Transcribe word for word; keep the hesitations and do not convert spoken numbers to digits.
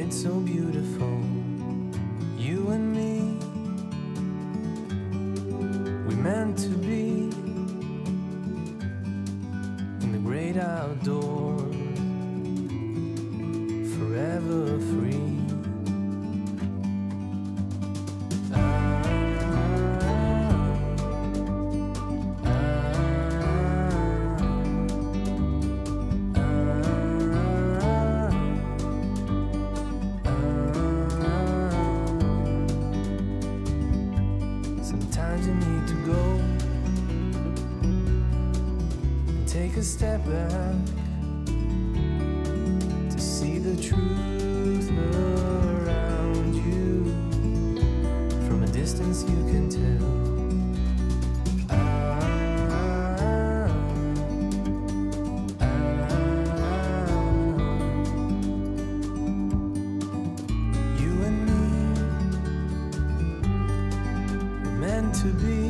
it's so beautiful, you and me. We're meant to be in the great outdoors, forever free. Sometimes you need to go and take a step back to see the truth around you. From a distance you can tell. To be